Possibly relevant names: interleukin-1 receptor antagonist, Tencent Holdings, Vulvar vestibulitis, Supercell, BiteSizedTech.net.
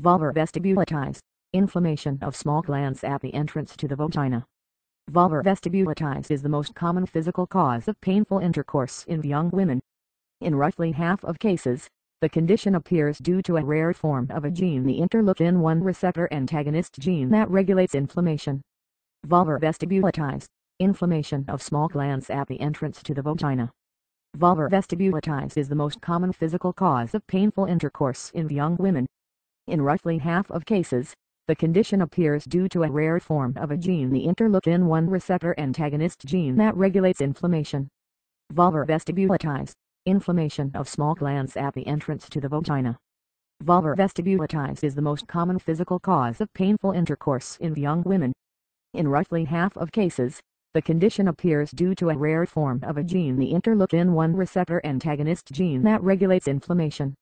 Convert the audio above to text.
Vulvar vestibulitis, inflammation of small glands at the entrance to the vagina. Vulvar vestibulitis is the most common physical cause of painful intercourse in young women. In roughly half of cases, the condition appears due to a rare form of a gene, the interleukin-1 receptor antagonist gene that regulates inflammation. Vulvar vestibulitis, inflammation of small glands at the entrance to the vagina. Vulvar vestibulitis is the most common physical cause of painful intercourse in young women. In roughly half of cases, the condition appears due to a rare form of a gene, the interleukin-1 receptor antagonist gene that regulates inflammation. Vulvar vestibulitis, inflammation of small glands at the entrance to the vagina. Vulvar vestibulitis is the most common physical cause of painful intercourse in young women. In roughly half of cases, the condition appears due to a rare form of a gene, the interleukin-1 receptor antagonist gene that regulates inflammation.